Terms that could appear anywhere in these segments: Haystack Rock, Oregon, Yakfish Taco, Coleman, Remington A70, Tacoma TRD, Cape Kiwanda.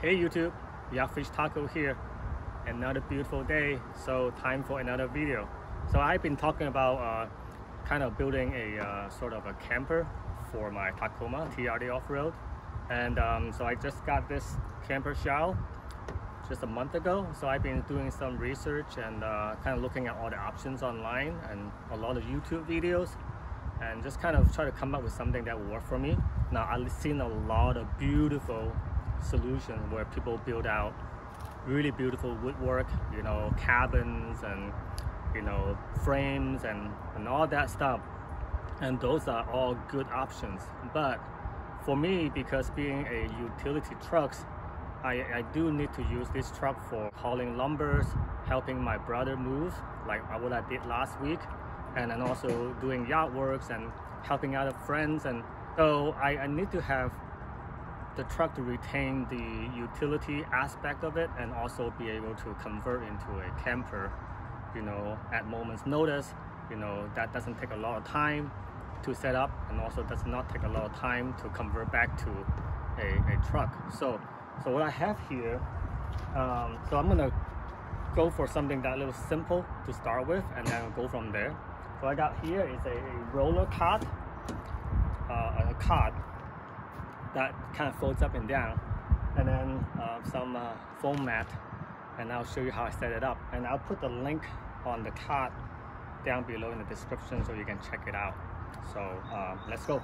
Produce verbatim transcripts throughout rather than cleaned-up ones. Hey YouTube, Yakfish Taco here. Another beautiful day, so time for another video. So I've been talking about uh, kind of building a uh, sort of a camper for my Tacoma T R D off-road. And um, so I just got this camper shell just a month ago. So I've been doing some research and uh, kind of looking at all the options online and a lot of YouTube videos, and just kind of try to come up with something that will work for me. Now I've seen a lot of beautiful solutions where people build out really beautiful woodwork, you know, cabins and, you know, frames and, and all that stuff, and those are all good options. But for me, because being a utility truck, I, I do need to use this truck for hauling lumbers, helping my brother move like what I did last week, and then also doing yard works and helping out friends. And so I, I need to have the truck to retain the utility aspect of it and also be able to convert into a camper, you know, at moment's notice. You know, that doesn't take a lot of time to set up, and also does not take a lot of time to convert back to a, a truck. So so what I have here, um, so I'm gonna go for something that a little simple to start with, and then I'll go from there. So I got here is a, a roller cart, uh, a cart that kind of folds up and down, and then uh, some uh, foam mat, and I'll show you how I set it up, and I'll put the link on the cart down below in the description so you can check it out. So uh, let's go.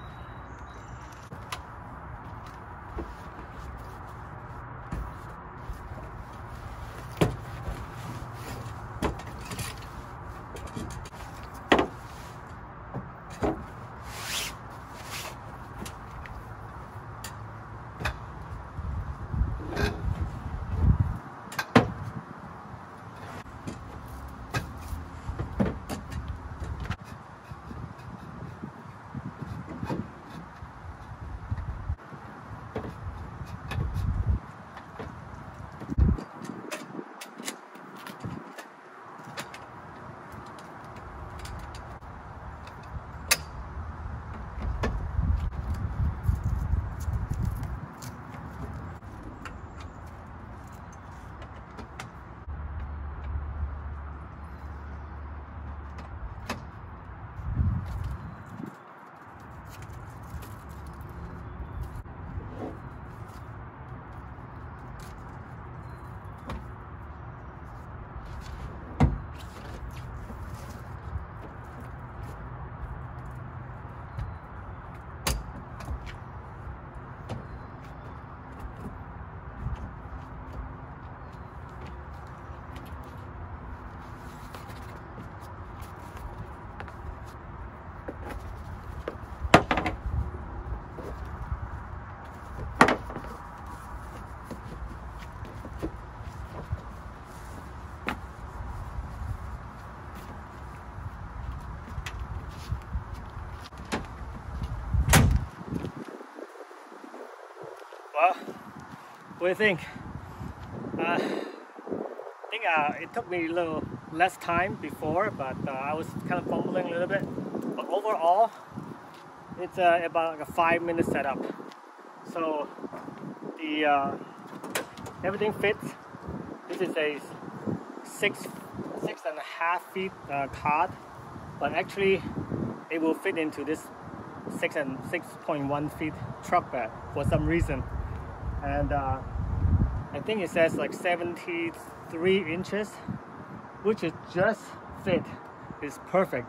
What do you think? Uh, I think uh, it took me a little less time before, but uh, I was kind of fumbling a little bit. But overall, it's uh, about like a five-minute setup. So the uh, everything fits. This is a six six and a half feet uh, cart, but actually it will fit into this six and six point one feet truck bed for some reason. And uh, I think it says like seventy-three inches, which is just fit. It's perfect.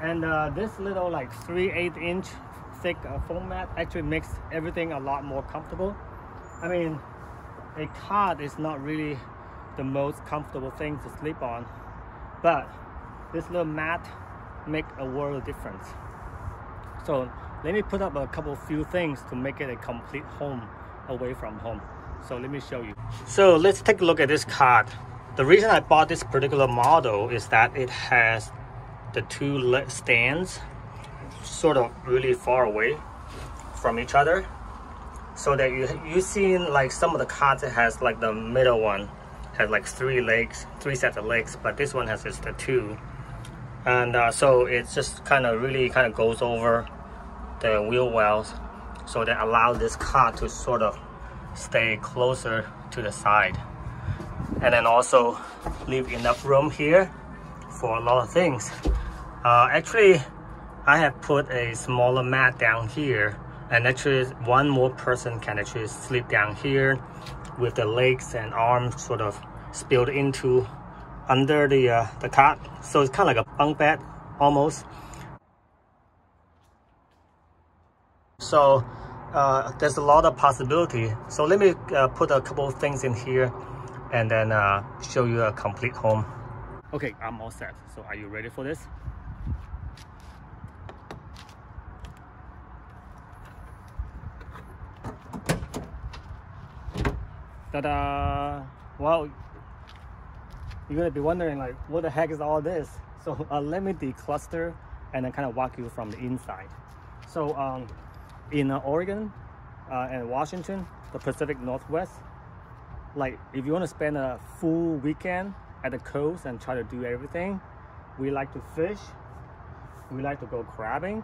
And uh, this little like three eighths inch thick uh, foam mat actually makes everything a lot more comfortable. I mean, a cot is not really the most comfortable thing to sleep on, but this little mat makes a world of difference. So let me put up a couple few things to make it a complete home away from home. So let me show you. So let's take a look at this cart. The reason I bought this particular model is that it has the two leg stands sort of really far away from each other, so that you you've seen like some of the carts that has like the middle one has like three legs, three sets of legs, but this one has just the two. and uh, so it just kind of really kind of goes over the wheel wells, so that allows this car to sort of stay closer to the side, and then also leave enough room here for a lot of things. Uh, actually, I have put a smaller mat down here, and actually one more person can actually sleep down here with the legs and arms sort of spilled into under the, uh, the cot. So it's kind of like a bunk bed almost. So uh, there's a lot of possibility. So let me uh, put a couple of things in here and then uh, show you a complete home. Okay, I'm all set. So are you ready for this? Ta-da! Wow, you're gonna be wondering like, what the heck is all this? So uh, let me decluster and then kind of walk you from the inside. So um, in uh, Oregon uh, and Washington, the Pacific Northwest, like if you want to spend a full weekend at the coast and try to do everything, we like to fish, we like to go crabbing,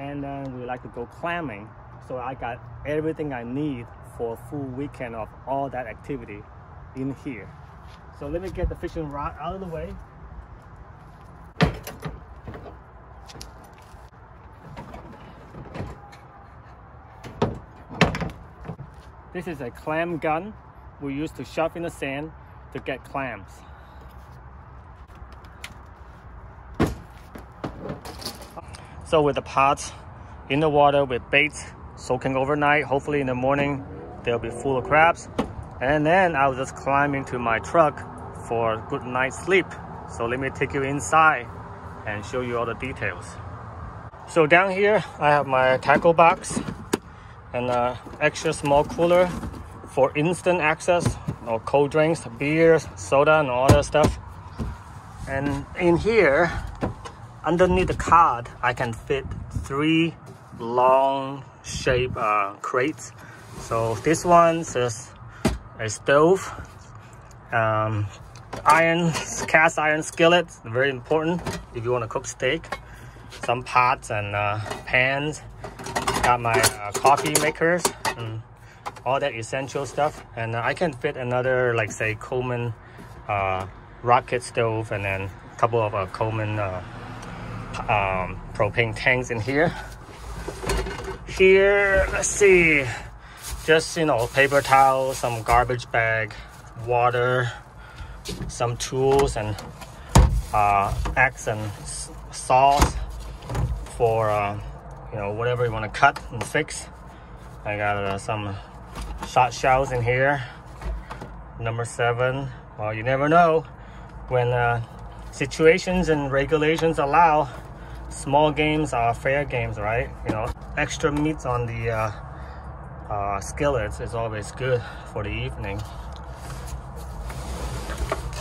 and then we like to go clamming. So I got everything I need for a full weekend of all that activity in here. So let me get the fishing rod out of the way. This is a clam gun we used to shove in the sand to get clams. So with the pots in the water with baits soaking overnight, hopefully in the morning they'll be full of crabs. And then I'll just climb into my truck for a good night's sleep. So let me take you inside and show you all the details. So down here I have my tackle box and an extra small cooler for instant access, you know, cold drinks, beers, soda, and all that stuff. And in here, underneath the cart, I can fit three long shape uh, crates. So this one says a stove, um, iron, cast iron skillet, very important if you want to cook steak, some pots and uh, pans. Got my uh, coffee makers and all that essential stuff. And I can fit another, like say, Coleman uh, rocket stove, and then a couple of uh, Coleman uh, um, propane tanks in here. Here, let's see, just, you know, paper towel, some garbage bag, water, some tools, and uh, axe and saws for uh, you know, whatever you want to cut and fix. I got uh, some shot shells in here. Number seven. Well, you never know when uh, situations and regulations allow. Small games are fair games, right? You know, extra meats on the uh, uh, skillets is always good for the evening.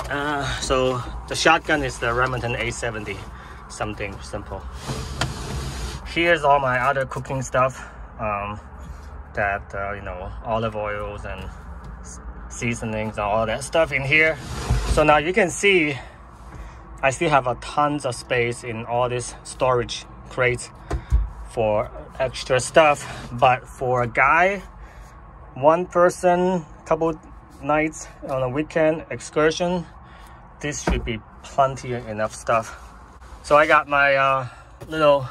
Uh, so the shotgun is the Remington A seventy, something simple. Here's all my other cooking stuff, um, that, uh, you know, olive oils and seasonings and all that stuff in here. So now you can see I still have a tons of space in all this storage crates for extra stuff. But for a guy, one person, couple nights on a weekend excursion, this should be plenty enough stuff. So I got my uh, little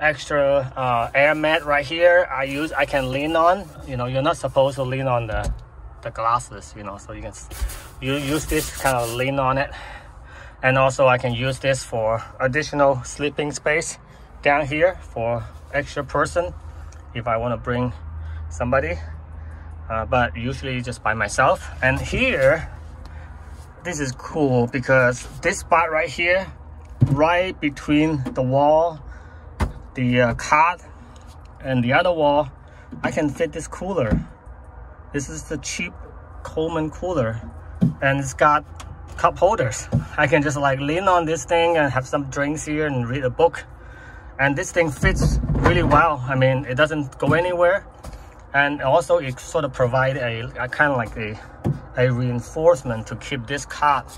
extra uh, air mat right here. I use, I can lean on, you know, you're not supposed to lean on the, the glasses, you know, so you can you use this kind of lean on it. And also I can use this for additional sleeping space down here for extra person if I want to bring somebody, uh, but usually just by myself. And here, this is cool because this spot right here, right between the wall, the uh, cot, and the other wall, I can fit this cooler. This is the cheap Coleman cooler, and it's got cup holders. I can just like lean on this thing and have some drinks here and read a book. And this thing fits really well. I mean, it doesn't go anywhere, and also it sort of provides a, a kind of like a, a reinforcement to keep this cot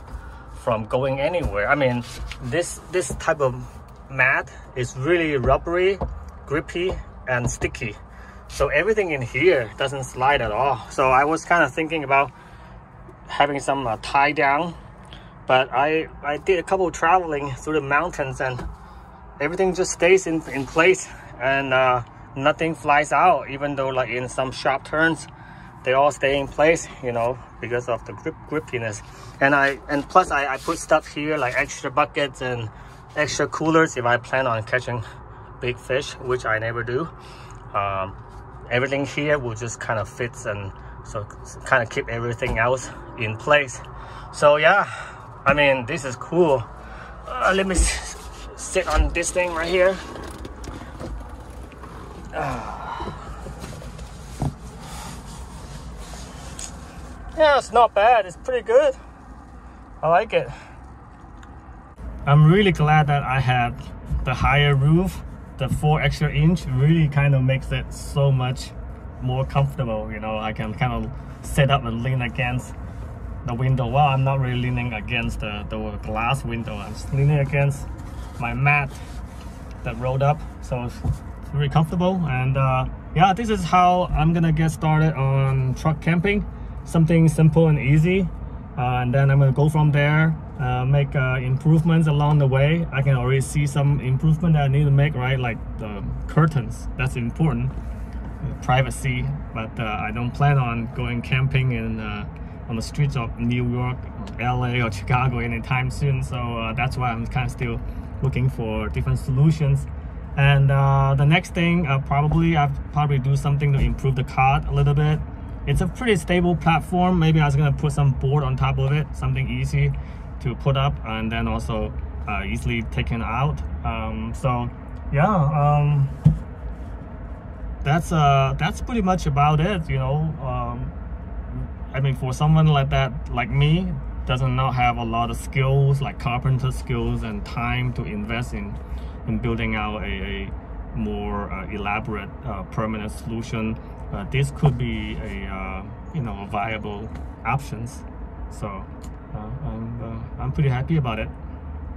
from going anywhere. I mean, this this type of mat is really rubbery, grippy, and sticky. So everything in here doesn't slide at all. So I was kind of thinking about having some uh, tie down, but I, I did a couple of traveling through the mountains and everything just stays in, in place, and uh, nothing flies out, even though like in some sharp turns, they all stay in place, you know, because of the grip grippiness. And I and plus I, I put stuff here like extra buckets and extra coolers if I plan on catching big fish, which I never do. Um, everything here will just kind of fits, and so kind of keep everything else in place. So yeah, I mean, this is cool. Uh, let me s sit on this thing right here. Uh. Yeah, it's not bad. It's pretty good. I like it. I'm really glad that I had the higher roof. The four extra inch really kind of makes it so much more comfortable. You know, I can kind of sit up and lean against the window. Well, I'm not really leaning against the, the glass window. I'm just leaning against my mat that rolled up. So it's really comfortable. And uh, yeah, this is how I'm gonna get started on truck camping. Something simple and easy, uh, and then I'm gonna go from there, uh, make uh, improvements along the way. I can already see some improvement that I need to make, right? Like the curtains, that's important, privacy. But uh, I don't plan on going camping in uh, on the streets of New York, L A, or Chicago anytime soon. So uh, that's why I'm kind of still looking for different solutions. And uh, the next thing, uh, probably I'll probably do something to improve the cart a little bit. It's a pretty stable platform. Maybe I was gonna put some board on top of it, something easy to put up, and then also uh, easily taken out. Um, so yeah, um, that's uh, that's pretty much about it. You know, um, I mean, for someone like that, like me, doesn't not have a lot of skills, like carpenter skills and time to invest in in building out a, a more uh, elaborate uh, permanent solution. Uh, this could be a uh, you know, viable options. So uh, I'm, uh, I'm pretty happy about it.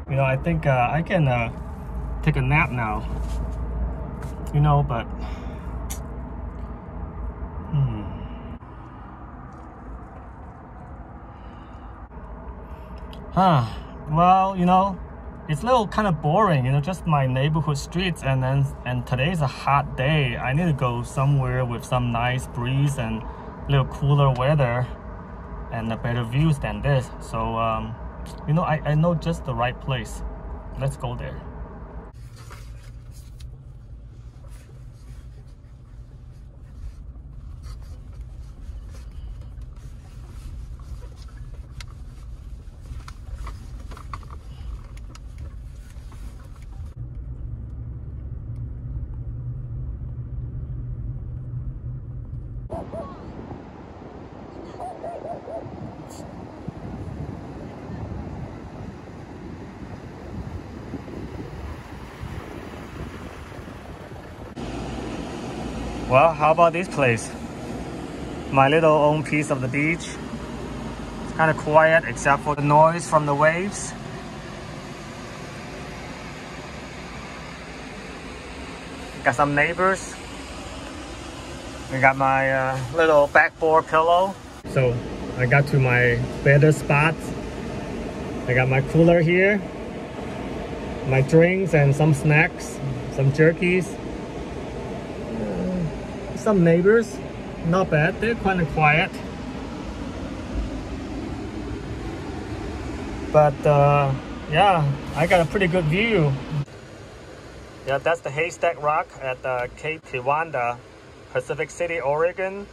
You know, I think uh, I can uh, take a nap now, you know, but hmm. Huh. Well, you know, it's a little kind of boring, you know, just my neighborhood streets, and then and today's a hot day. I need to go somewhere with some nice breeze and a little cooler weather and a better views than this. So, um, you know, I, I know just the right place. Let's go there. Well, how about this place? My little own piece of the beach. It's kind of quiet except for the noise from the waves. Got some neighbors. I got my uh, little backboard pillow. So I got to my better spot. I got my cooler here, my drinks and some snacks, some jerkies. Uh, some neighbors, not bad. They're kind of quiet. But uh, yeah, I got a pretty good view. Yeah, that's the Haystack Rock at uh, Cape Kiwanda, Pacific City, Oregon.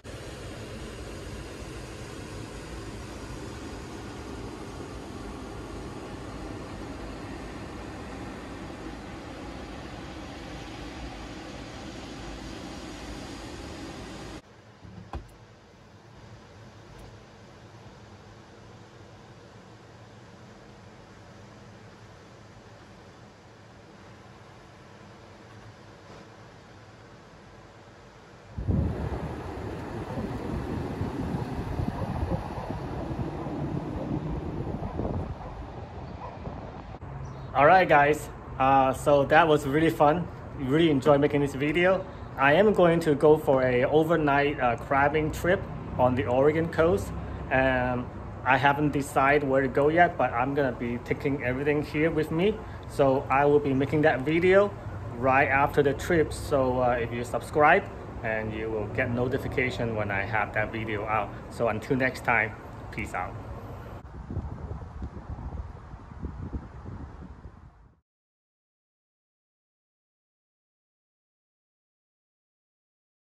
All right guys, uh, so that was really fun. Really enjoyed making this video. I am going to go for a overnight uh, crabbing trip on the Oregon coast. Um, I haven't decided where to go yet, but I'm gonna be taking everything here with me. So I will be making that video right after the trip. So uh, if you subscribe, and you will get notification when I have that video out. So until next time, peace out.